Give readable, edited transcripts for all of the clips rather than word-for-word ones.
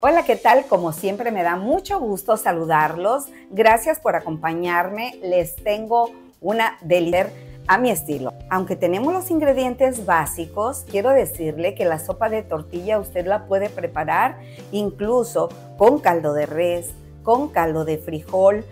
Hola, ¿qué tal? Como siempre me da mucho gusto saludarlos. Gracias por acompañarme. Les tengo una delicia a mi estilo. Aunque tenemos los ingredientes básicos, quiero decirle que la sopa de tortilla usted la puede preparar incluso con caldo de res, con caldo de frijol,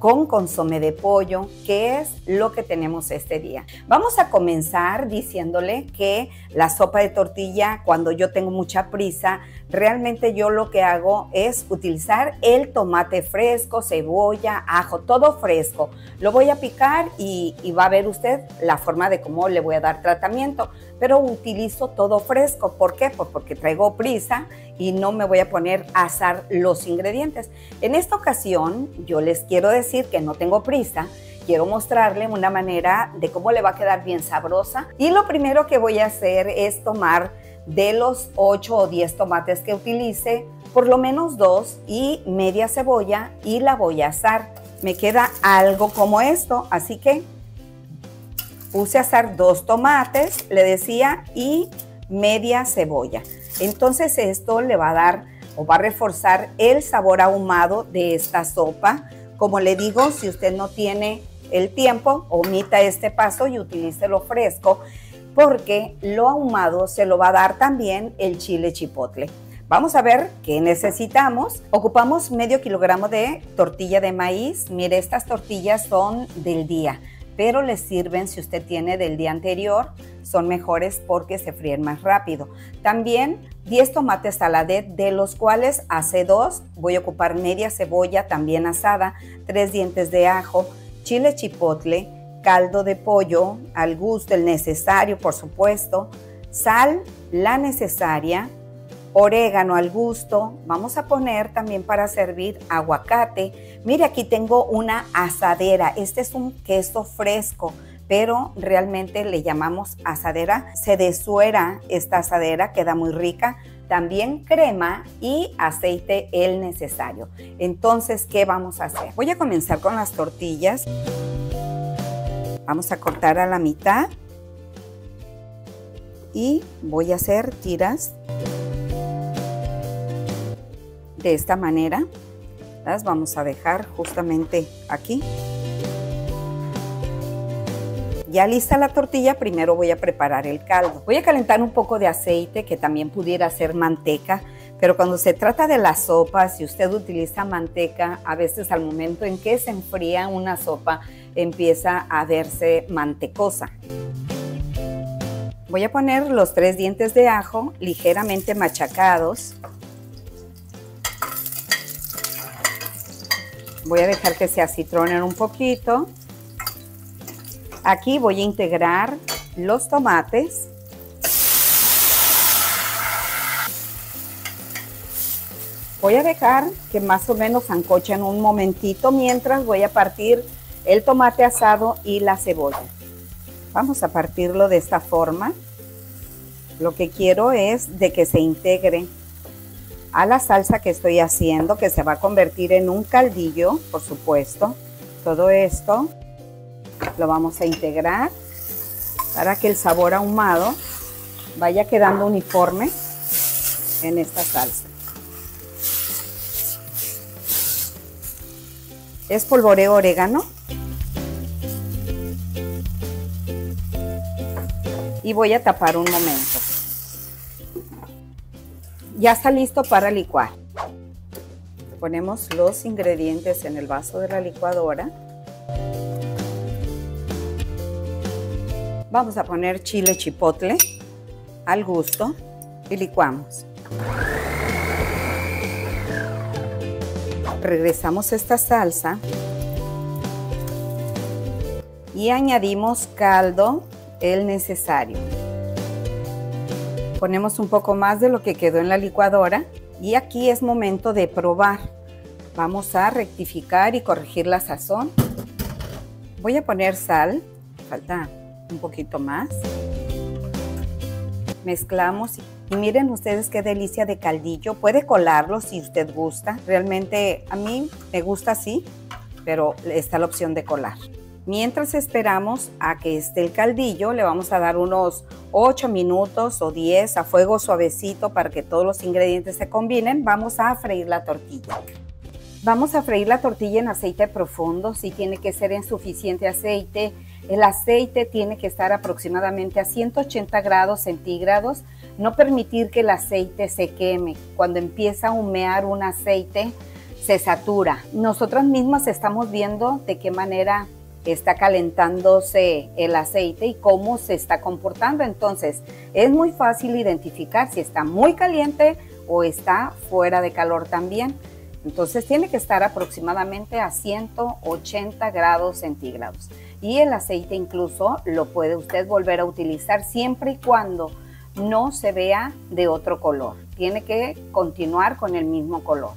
con consomé de pollo, que es lo que tenemos este día. Vamos a comenzar diciéndole que la sopa de tortilla, cuando yo tengo mucha prisa, realmente yo lo que hago es utilizar el tomate fresco, cebolla, ajo, todo fresco. Lo voy a picar y va a ver usted la forma de cómo le voy a dar tratamiento, pero utilizo todo fresco. ¿Por qué? Pues porque traigo prisa y no me voy a poner a asar los ingredientes. En esta ocasión yo les quiero decir que no tengo prisa, quiero mostrarle una manera de cómo le va a quedar bien sabrosa. Y lo primero que voy a hacer es tomar de los 8 o 10 tomates que utilice, por lo menos 2 y media cebolla, y la voy a asar. Me queda algo como esto, así que puse a asar 2 tomates, le decía, y media cebolla. Entonces esto le va a dar o va a reforzar el sabor ahumado de esta sopa. Como le digo, si usted no tiene el tiempo, omita este paso y utilice lo fresco, porque lo ahumado se lo va a dar también el chile chipotle. Vamos a ver qué necesitamos. Ocupamos medio kilogramo de tortilla de maíz. Mire, estas tortillas son del día, pero les sirven si usted tiene del día anterior. Son mejores porque se fríen más rápido. También 10 tomates saladet, de los cuales asé 2. Voy a ocupar media cebolla también asada, 3 dientes de ajo, chile chipotle, caldo de pollo al gusto, el necesario por supuesto, sal la necesaria, orégano al gusto. Vamos a poner también para servir aguacate. Mire, aquí tengo una asadera. Este es un queso fresco, pero realmente le llamamos asadera. Se desuera esta asadera, queda muy rica. También crema y aceite el necesario. Entonces, ¿qué vamos a hacer? Voy a comenzar con las tortillas. Vamos a cortar a la mitad y voy a hacer tiras. De esta manera las vamos a dejar justamente aquí. Ya lista la tortilla, primero voy a preparar el caldo. Voy a calentar un poco de aceite, que también pudiera ser manteca, pero cuando se trata de la sopa, si usted utiliza manteca, a veces al momento en que se enfría una sopa empieza a verse mantecosa. Voy a poner los 3 dientes de ajo ligeramente machacados. Voy a dejar que se acitronen un poquito. Aquí voy a integrar los tomates. Voy a dejar que más o menos sancochen un momentito, mientras voy a partir el tomate asado y la cebolla. Vamos a partirlo de esta forma. Lo que quiero es de que se integre a la salsa que estoy haciendo, que se va a convertir en un caldillo, por supuesto. Todo esto lo vamos a integrar para que el sabor ahumado vaya quedando uniforme en esta salsa. Espolvoreo orégano y voy a tapar un momento. Ya está listo para licuar. Ponemos los ingredientes en el vaso de la licuadora. Vamos a poner chile chipotle al gusto y licuamos. Regresamos esta salsa y añadimos caldo, el necesario. Ponemos un poco más de lo que quedó en la licuadora y aquí es momento de probar. Vamos a rectificar y corregir la sazón. Voy a poner sal, falta un poquito más. Mezclamos y miren ustedes qué delicia de caldillo. Puede colarlo si usted gusta. Realmente a mí me gusta así, pero está la opción de colar. Mientras esperamos a que esté el caldillo, le vamos a dar unos 8 minutos o 10 a fuego suavecito para que todos los ingredientes se combinen. Vamos a freír la tortilla. Vamos a freír la tortilla en aceite profundo, sí tiene que ser en suficiente aceite. El aceite tiene que estar aproximadamente a 180 grados centígrados. No permitir que el aceite se queme. Cuando empieza a humear un aceite, se satura. Nosotras mismas estamos viendo de qué manera está calentándose el aceite y cómo se está comportando. Entonces, es muy fácil identificar si está muy caliente o está fuera de calor también. Entonces, tiene que estar aproximadamente a 180 grados centígrados. Y el aceite incluso lo puede usted volver a utilizar siempre y cuando no se vea de otro color. Tiene que continuar con el mismo color.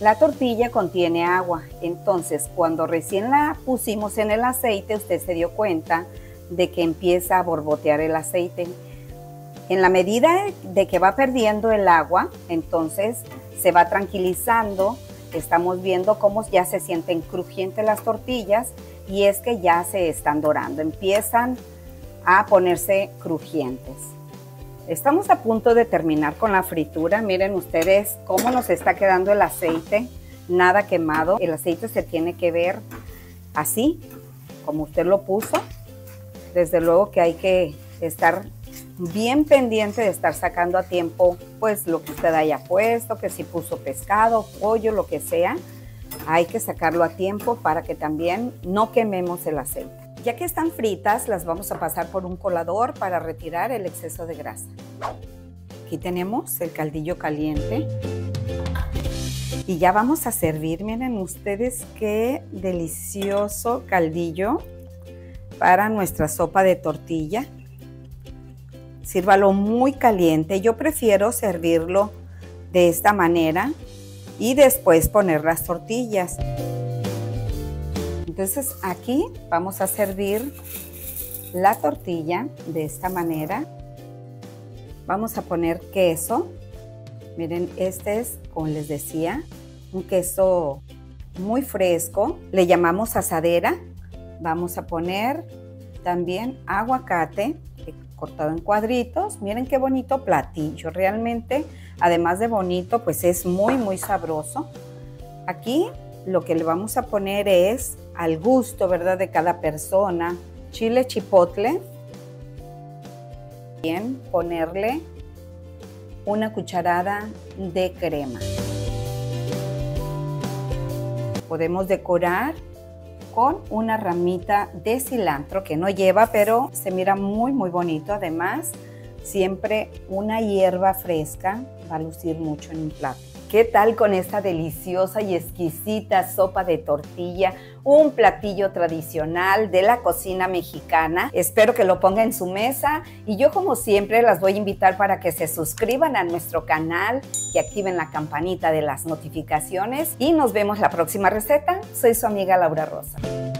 La tortilla contiene agua, entonces cuando recién la pusimos en el aceite, usted se dio cuenta de que empieza a borbotear el aceite. En la medida de que va perdiendo el agua, entonces se va tranquilizando. Estamos viendo cómo ya se sienten crujientes las tortillas y es que ya se están dorando, empiezan a ponerse crujientes. Estamos a punto de terminar con la fritura. Miren ustedes cómo nos está quedando el aceite, nada quemado. El aceite se tiene que ver así, como usted lo puso. Desde luego que hay que estar bien pendiente de estar sacando a tiempo pues lo que usted haya puesto, que si puso pescado, pollo, lo que sea. Hay que sacarlo a tiempo para que también no quememos el aceite. Ya que están fritas, las vamos a pasar por un colador para retirar el exceso de grasa. Aquí tenemos el caldillo caliente. Y ya vamos a servir, miren ustedes qué delicioso caldillo para nuestra sopa de tortilla. Sírvalo muy caliente, yo prefiero servirlo de esta manera y después poner las tortillas. Entonces aquí vamos a servir la tortilla de esta manera. Vamos a poner queso. Miren, este es, como les decía, un queso muy fresco. Le llamamos asadera. Vamos a poner también aguacate cortado en cuadritos. Miren qué bonito platillo. Realmente, además de bonito, pues es muy, muy sabroso. Aquí lo que le vamos a poner es al gusto, ¿verdad?, de cada persona, chile chipotle. Bien, ponerle una cucharada de crema. Podemos decorar con una ramita de cilantro que no lleva, pero se mira muy, muy bonito. Además, siempre una hierba fresca va a lucir mucho en un plato. ¿Qué tal con esta deliciosa y exquisita sopa de tortilla? Un platillo tradicional de la cocina mexicana. Espero que lo ponga en su mesa y yo, como siempre, las voy a invitar para que se suscriban a nuestro canal, que activen la campanita de las notificaciones y nos vemos la próxima receta. Soy su amiga Laura Rosa.